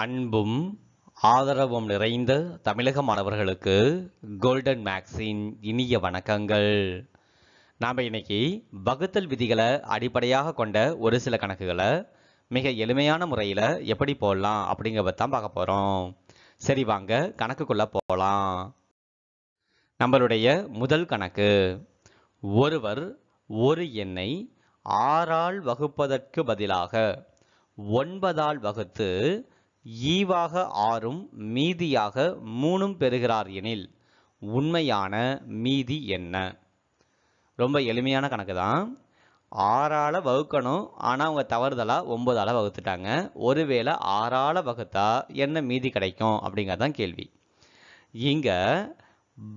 அன்பும் ஆதரவும் நிறைந்த தமிழக மாணவர்களுக்கு கோல்டன் மேக்ஸின் இனிய வணக்கங்கள். நாம் இன்னைக்கு வகுத்தல் விதிகளை அடிப்படையாக கொண்ட ஒரு சில கணக்குகளை மிக எளிமையான முறையில் எப்படி போடலாம் அப்படிங்கிறத தான் பார்க்க போகிறோம். சரி, வாங்க கணக்குக்குள்ளே போகலாம். நம்மளுடைய முதல் கணக்கு, ஒருவர் ஒரு எண்ணை 6ஆல் வகுப்பதற்கு பதிலாக 9ஆல் வகுத்து ஈவாக 6ம் மீதியாக 3ம் பெறுகிறார் எனில் உண்மையான மீதி என்ன? ரொம்ப எளிமையான கணக்கு தான். 6ஆல் வகுக்கணும், ஆனால் அவங்க தவறுதலாக 9ஆல் வகுத்துட்டாங்க. ஒருவேளை 6ஆல் வகுத்தா என்ன மீதி கிடைக்கும் அப்படிங்கிறதான் கேள்வி. இங்கே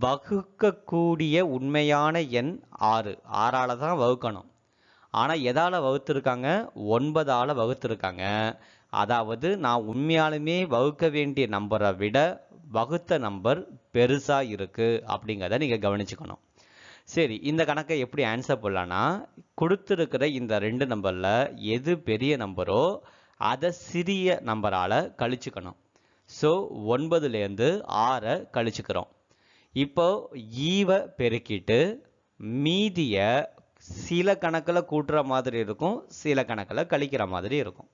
வகுக்கக்கூடிய உண்மையான எண் 6ஆல் தான் வகுக்கணும். ஆனால் எதால் வகுத்துருக்காங்க? 9ஆல் வகுத்துருக்காங்க. அதாவது நான் உண்மையாலுமே வகுக்க வேண்டிய நம்பரை விட வகுத்த நம்பர் பெருசாக இருக்குது அப்படிங்கிறத நீங்கள் கவனிச்சுக்கணும். சரி, இந்த கணக்கை எப்படி ஆன்சர் பண்ணலான்னா, கொடுத்துருக்கிற இந்த ரெண்டு நம்பரில் எது பெரிய நம்பரோ அதை சிறிய நம்பரால் கழிச்சுக்கணும். ஸோ 9லேருந்து 6ஐ கழிச்சுக்கிறோம். இப்போது ஈவை பெருக்கிட்டு மீதியை சில கணக்கில் கூட்டுற மாதிரி இருக்கும், சில கணக்கில் கழிக்கிற மாதிரி இருக்கும்.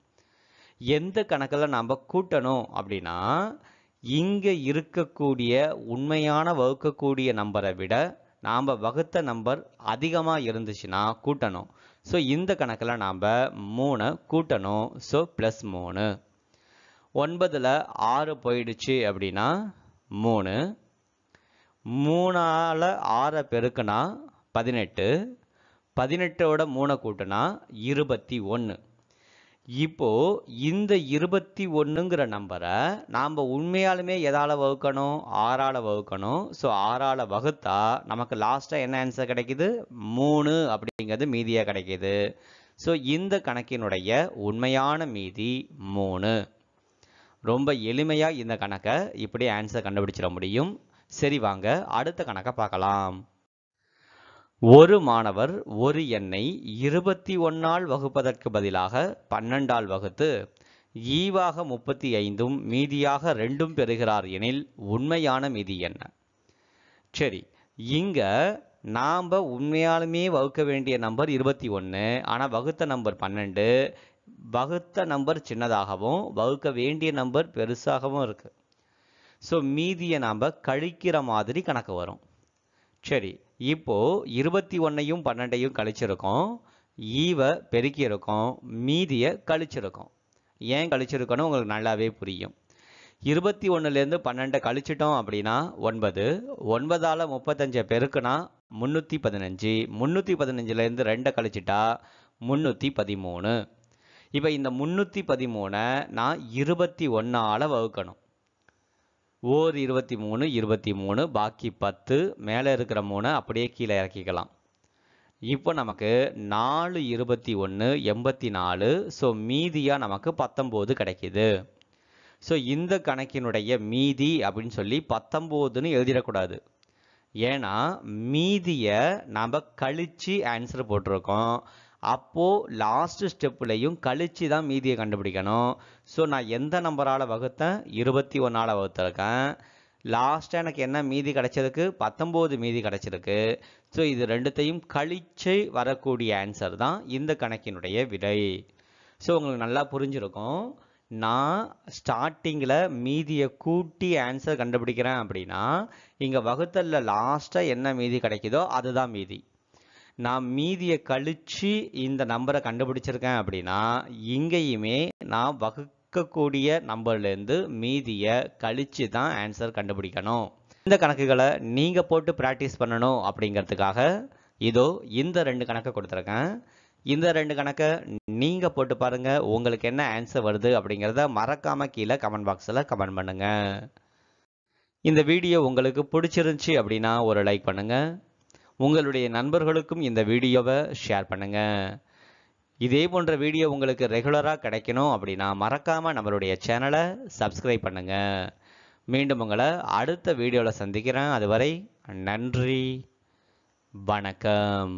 எந்த கணக்கில் நாம் கூட்டணும் அப்படின்னா, இங்கே இருக்கக்கூடிய உண்மையான வகுக்கக்கூடிய நம்பரை விட நாம் வகுத்த நம்பர் அதிகமாக இருந்துச்சுன்னா கூட்டணும். ஸோ இந்த கணக்கில் நாம் 3 கூட்டணும். ஸோ +3. 9ல் 6 போயிடுச்சு அப்படின்னா 3. 3ஆல் 6 பெருக்குனா 18. 18ஓட 3 கூட்டினா 21. இப்போது இந்த 21ங்கிற நம்பரை நாம் உண்மையாலுமே எதால் வகுக்கணும்? 6ஆல் வகுக்கணும். ஸோ 6ஆல் வகுத்தா நமக்கு லாஸ்ட்டாக என்ன ஆன்சர் கிடைக்கிது? 3 அப்படிங்கிறது மீதியாக கிடைக்கிது. ஸோ இந்த கணக்கினுடைய உண்மையான மீதி 3. ரொம்ப எளிமையாக இந்த கணக்கை இப்படி ஆன்சர் கண்டுபிடிச்சிட முடியும். சரி, வாங்க அடுத்த கணக்கை பார்க்கலாம். ஒரு மாணவர் ஒரு எண்ணை 21ஆல் வகுப்பதற்கு பதிலாக 12ஆல் வகுத்து ஈவாக 35ம் மீதியாக 2ம் பெறுகிறார் எனில் உண்மையான மீதி என்ன? சரி, இங்கே நாம் உண்மையாலுமே வகுக்க வேண்டிய நம்பர் 21, ஆனால் வகுத்த நம்பர் 12. வகுத்த நம்பர் சின்னதாகவும் வகுக்க வேண்டிய நம்பர் பெருசாகவும் இருக்குது. ஸோ மீதியை நாம் கழிக்கிற மாதிரி கணக்கு வரும். சரி, இப்போது 21ஐயும் 12ஐயும் கழிச்சிருக்கோம், ஈவை பெருக்கியிருக்கோம், மீதியை கழிச்சிருக்கோம். ஏன் கழிச்சிருக்கணும் உங்களுக்கு நல்லாவே புரியும். 21லேருந்து 12 கழிச்சிட்டோம் அப்படின்னா 9. 9ஆல் 35 பெருக்குனா 315. 315லேருந்து 2 கழிச்சிட்டா 313. இப்போ இந்த 313 நான் 21ஆல் வகுக்கணும். ஓர் 23, 23, பாக்கி 10, மேலே இருக்கிற 3 அப்படியே கீழே இறக்கிக்கலாம். இப்போ நமக்கு 4 21, 84. ஸோ மீதியாக நமக்கு 19 கிடைக்கிது. ஸோ இந்த கணக்கினுடைய மீதி அப்படின்னு சொல்லி 19ன்னு எழுதிடக்கூடாது. ஏன்னா மீதியை நாம் கழித்து ஆன்சர் போட்டிருக்கோம். அப்போது லாஸ்ட்டு ஸ்டெப்புலையும் கழித்து தான் மீதியை கண்டுபிடிக்கணும். ஸோ நான் எந்த நம்பரால் வகுத்தேன்? 21ஆல் வகுத்திருக்கேன். லாஸ்ட்டாக எனக்கு என்ன மீதி கிடச்சிருக்கு? 19 மீதி கிடச்சிருக்கு. ஸோ இது ரெண்டுத்தையும் கழித்து வரக்கூடிய ஆன்சர் தான் இந்த கணக்கினுடைய விடை. ஸோ உங்களுக்கு நல்லா புரிஞ்சிருக்கும். நான் ஸ்டார்டிங்கில் மீதியை கூட்டி ஆன்சர் கண்டுபிடிக்கிறேன் அப்படின்னா இங்கே வகுத்தலில் லாஸ்ட்டாக என்ன மீதி கிடைக்குதோ அதுதான் மீதி. நான் மீதியை கழித்து இந்த நம்பரை கண்டுபிடிச்சிருக்கேன் அப்படின்னா இங்கேயுமே நான் வகுக்கக்கூடிய நம்பர்லேருந்து மீதியை கழித்து தான் ஆன்சர் கண்டுபிடிக்கணும். இந்த கணக்குகளை நீங்கள் போட்டு ப்ராக்டிஸ் பண்ணணும் அப்படிங்கிறதுக்காக இதோ இந்த ரெண்டு கணக்கை கொடுத்துருக்கேன். இந்த ரெண்டு கணக்கை நீங்கள் போட்டு பாருங்கள், உங்களுக்கு என்ன ஆன்சர் வருது அப்படிங்கிறத மறக்காமல் கீழே கமெண்ட் பாக்ஸில் கமெண்ட் பண்ணுங்கள். இந்த வீடியோ உங்களுக்கு பிடிச்சிருந்துச்சி அப்படின்னா ஒரு லைக் பண்ணுங்கள். உங்களுடைய நண்பர்களுக்கும் இந்த வீடியோவை ஷேர் பண்ணுங்கள். இதே போன்ற வீடியோ உங்களுக்கு ரெகுலராக கிடைக்கணும் அப்படின்னா மறக்காமல் நம்மளுடைய சேனலை சப்ஸ்கிரைப் பண்ணுங்கள். மீண்டும் உங்களை அடுத்த வீடியோவில் சந்திக்கிறேன். அதுவரை நன்றி, வணக்கம்.